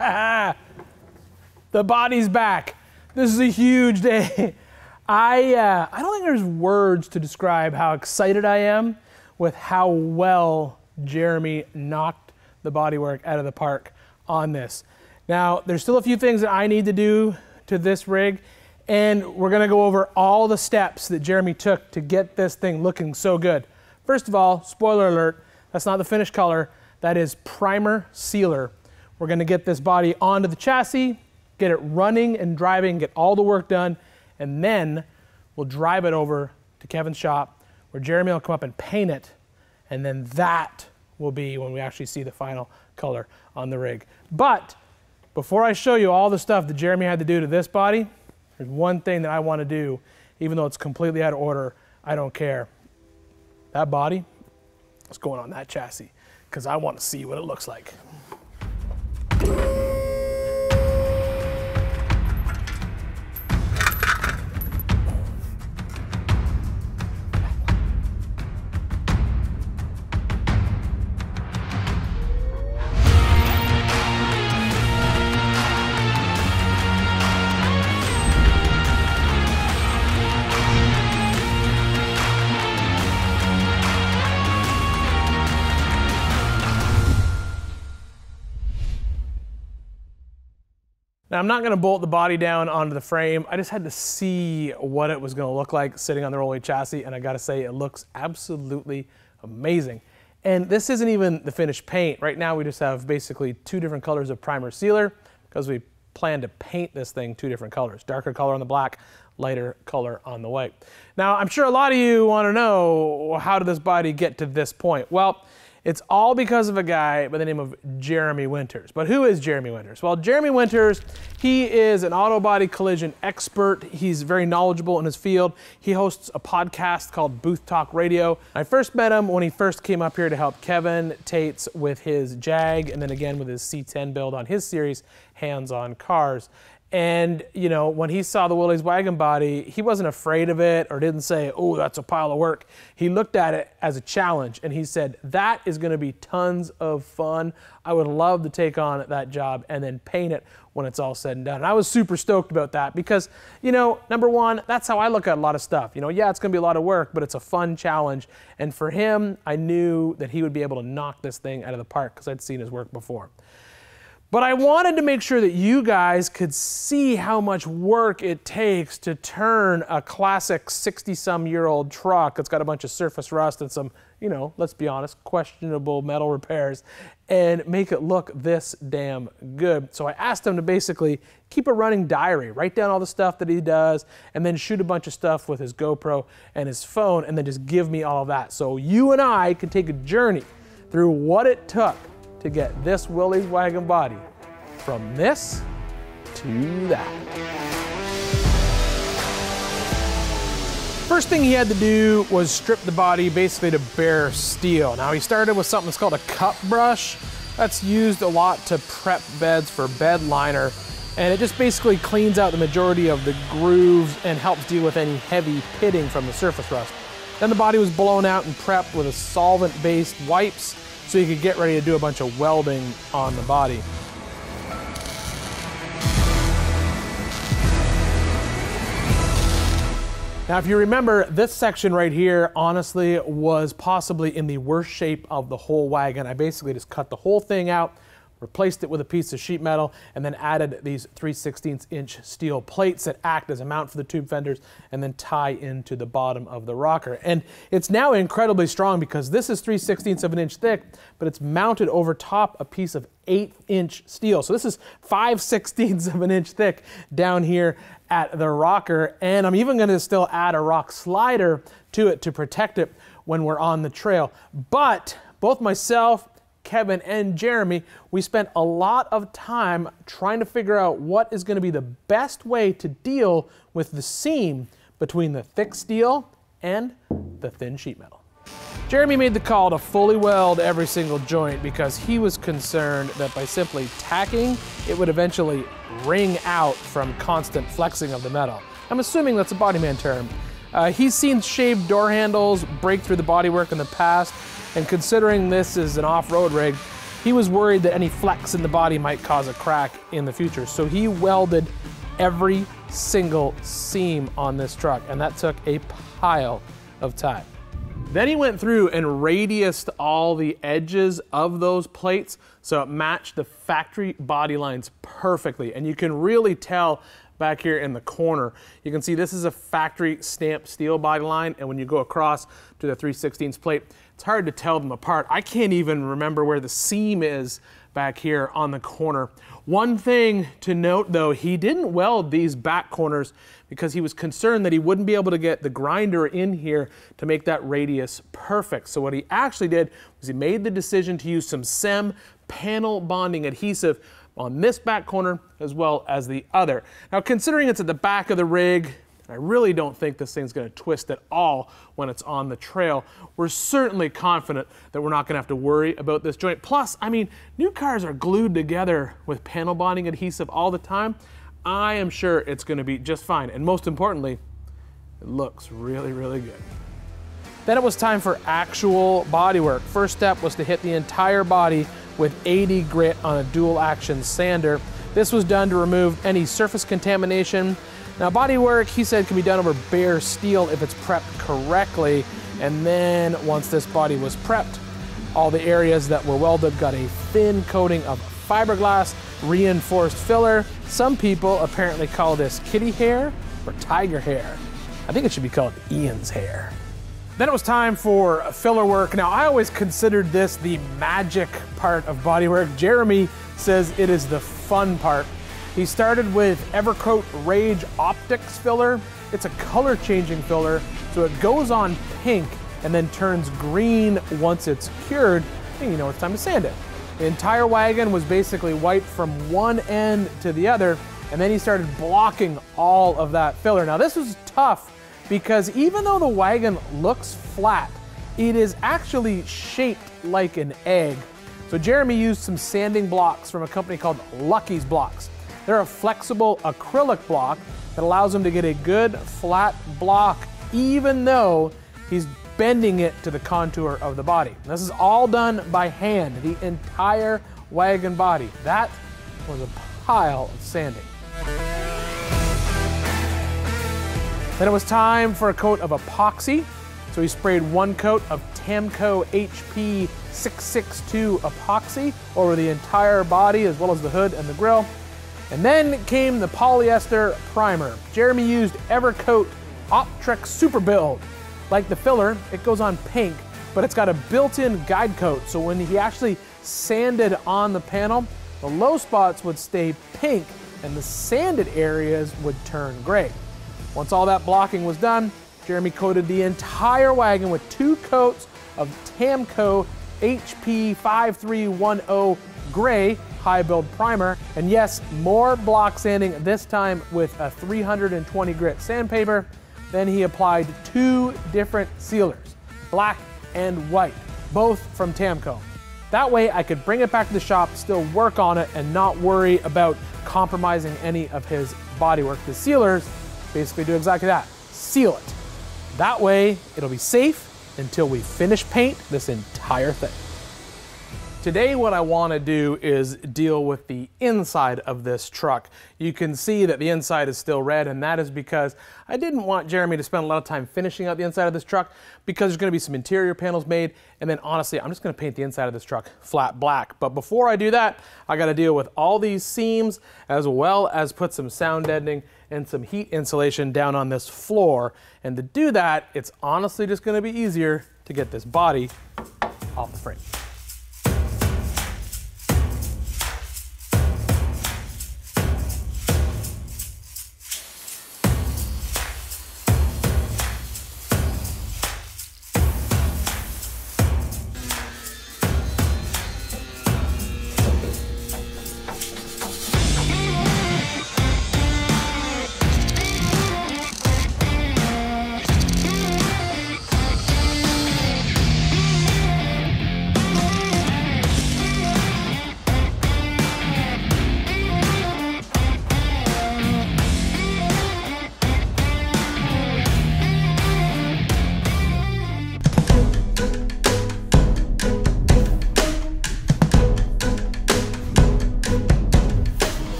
The body's back. This is a huge day. I don't think there's words to describe how excited I am with how well Jeremy knocked the bodywork out of the park on this. Now, there's still a few things that I need to do to this rig, and we're gonna go over all the steps that Jeremy took to get this thing looking so good. First of all, spoiler alert, that's not the finished color, that is primer sealer. We're gonna get this body onto the chassis, get it running and driving, get all the work done, and then we'll drive it over to Kevin's shop where Jeremy will come up and paint it, and then that will be when we actually see the final color on the rig. But before I show you all the stuff that Jeremy had to do to this body, there's one thing that I want to do, even though it's completely out of order, I don't care. That body is going on that chassis because I want to see what it looks like. Now, I'm not gonna bolt the body down onto the frame. I just had to see what it was gonna look like sitting on the rolling chassis, and I gotta say, it looks absolutely amazing. And this isn't even the finished paint. Right now, we just have basically two different colors of primer sealer because we plan to paint this thing two different colors. Darker color on the black, lighter color on the white. Now, I'm sure a lot of you wanna know, how did this body get to this point? Well, it's all because of a guy by the name of Jeremy Winters. But who is Jeremy Winters? Well, Jeremy Winters, he is an auto body collision expert. He's very knowledgeable in his field. He hosts a podcast called Booth Talk Radio. I first met him when he first came up here to help Kevin Tate with his Jag, and then again with his C10 build on his series, Hands On Cars. And, you know, when he saw the Willie's wagon body, he wasn't afraid of it or didn't say, oh, that's a pile of work. He looked at it as a challenge, and he said, that is going to be tons of fun. I would love to take on that job and then paint it when it's all said and done. And I was super stoked about that because, you know, number one, that's how I look at a lot of stuff. You know, yeah, it's going to be a lot of work, but it's a fun challenge. And for him, I knew that he would be able to knock this thing out of the park because I'd seen his work before. But I wanted to make sure that you guys could see how much work it takes to turn a classic 60-some-year-old truck that's got a bunch of surface rust and some, you know, let's be honest, questionable metal repairs, and make it look this damn good. So I asked him to basically keep a running diary, write down all the stuff that he does, and then shoot a bunch of stuff with his GoPro and his phone, and then just give me all of that. So you and I can take a journey through what it took to get this Willie's wagon body from this to that. First thing he had to do was strip the body basically to bare steel. Now, he started with something that's called a cup brush. That's used a lot to prep beds for bed liner, and it just basically cleans out the majority of the grooves and helps deal with any heavy pitting from the surface rust. Then the body was blown out and prepped with a solvent-based wipes, so you could get ready to do a bunch of welding on the body. Now, if you remember, this section right here, honestly, was possibly in the worst shape of the whole wagon. I basically just cut the whole thing out, replaced it with a piece of sheet metal, and then added these 3/16-inch steel plates that act as a mount for the tube fenders and then tie into the bottom of the rocker. And it's now incredibly strong because this is 3/16 of an inch thick, but it's mounted over top a piece of 1/8-inch steel. So this is 5/16 of an inch thick down here at the rocker. And I'm even gonna still add a rock slider to it to protect it when we're on the trail. But both myself, Kevin, and Jeremy, we spent a lot of time trying to figure out what is going to be the best way to deal with the seam between the thick steel and the thin sheet metal. Jeremy made the call to fully weld every single joint because he was concerned that by simply tacking, it would eventually wring out from constant flexing of the metal. I'm assuming that's a bodyman term. He's seen shaved door handles break through the bodywork in the past, and considering this is an off-road rig, He was worried that any flex in the body might cause a crack in the future. So he welded every single seam on this truck, and that took a pile of time. Then he went through and radiused all the edges of those plates so it matched the factory body lines perfectly. And you can really tell back here in the corner, you can see this is a factory stamped steel body line, and when you go across to the 3/16 plate, it's hard to tell them apart. I can't even remember where the seam is back here on the corner. One thing to note though, he didn't weld these back corners because he was concerned that he wouldn't be able to get the grinder in here to make that radius perfect. So what he actually did was he made the decision to use some SEM panel bonding adhesive on this back corner as well as the other. Now considering it's at the back of the rig, I really don't think this thing's going to twist at all when it's on the trail. We're certainly confident that we're not going to have to worry about this joint. Plus, I mean, new cars are glued together with panel bonding adhesive all the time. I am sure it's going to be just fine. And most importantly, it looks really, really good. Then it was time for actual body work. First step was to hit the entire body with 80 grit on a dual action sander. This was done to remove any surface contamination. Now, body work, he said, can be done over bare steel if it's prepped correctly. And then once this body was prepped, all the areas that were welded got a thin coating of fiberglass, reinforced filler. Some people apparently call this kitty hair or tiger hair. I think it should be called Ian's hair. Then it was time for filler work. Now, I always considered this the magic part of body work. Jeremy says it is the fun part. He started with Evercoat Rage Optics filler. It's a color changing filler, so it goes on pink and then turns green once it's cured, and you know it's time to sand it. The entire wagon was basically white from one end to the other, and then he started blocking all of that filler. Now this was tough because even though the wagon looks flat, it is actually shaped like an egg. So Jeremy used some sanding blocks from a company called Lucky's Blocks. They're a flexible acrylic block that allows him to get a good flat block even though he's bending it to the contour of the body. And this is all done by hand, the entire wagon body. That was a pile of sanding. Then it was time for a coat of epoxy. So he sprayed one coat of Tamco HP 662 epoxy over the entire body as well as the hood and the grill. And then came the polyester primer. Jeremy used Evercoat Optrex Super Build. Like the filler, it goes on pink, but it's got a built-in guide coat. So when he actually sanded on the panel, the low spots would stay pink and the sanded areas would turn gray. Once all that blocking was done, Jeremy coated the entire wagon with two coats of Tamco HP 5310 gray high build primer, and yes, more block sanding, this time with a 320 grit sandpaper. Then he applied two different sealers, black and white, both from Tamco. That way I could bring it back to the shop, still work on it, and not worry about compromising any of his body work. The sealers basically do exactly that, seal it. That way it'll be safe until we finish paint this entire thing. Today what I want to do is deal with the inside of this truck. You can see that the inside is still red, and that is because I didn't want Jeremy to spend a lot of time finishing out the inside of this truck because there's going to be some interior panels made, and then honestly I'm just going to paint the inside of this truck flat black. But before I do that, I got to deal with all these seams as well as put some sound deadening and some heat insulation down on this floor. And to do that, it's honestly just going to be easier to get this body off the frame.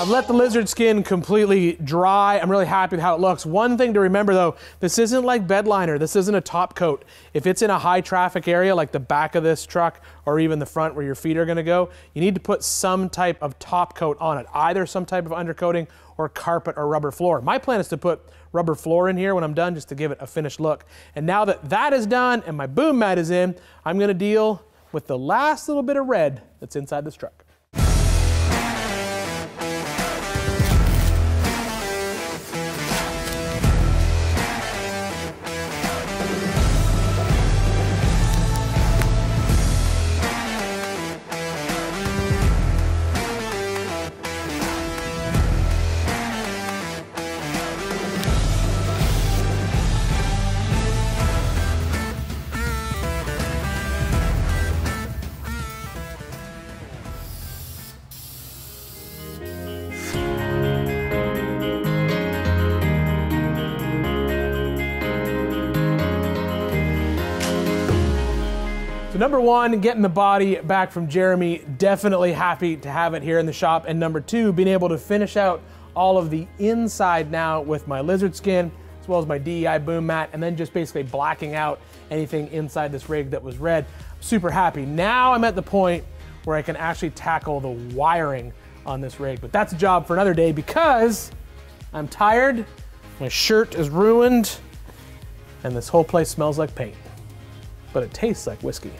I've let the lizard skin completely dry. I'm really happy with how it looks. One thing to remember though, this isn't like bed liner. This isn't a top coat. If it's in a high traffic area like the back of this truck or even the front where your feet are gonna go, you need to put some type of top coat on it, either some type of undercoating or carpet or rubber floor. My plan is to put rubber floor in here when I'm done just to give it a finished look. And now that that is done and my boom mat is in, I'm gonna deal with the last little bit of red that's inside this truck. Number one, getting the body back from Jeremy. Definitely happy to have it here in the shop. And number two, being able to finish out all of the inside now with my lizard skin, as well as my DEI boom mat, and then just basically blacking out anything inside this rig that was red. Super happy. Now I'm at the point where I can actually tackle the wiring on this rig, but that's a job for another day because I'm tired, my shirt is ruined, and this whole place smells like paint, but it tastes like whiskey.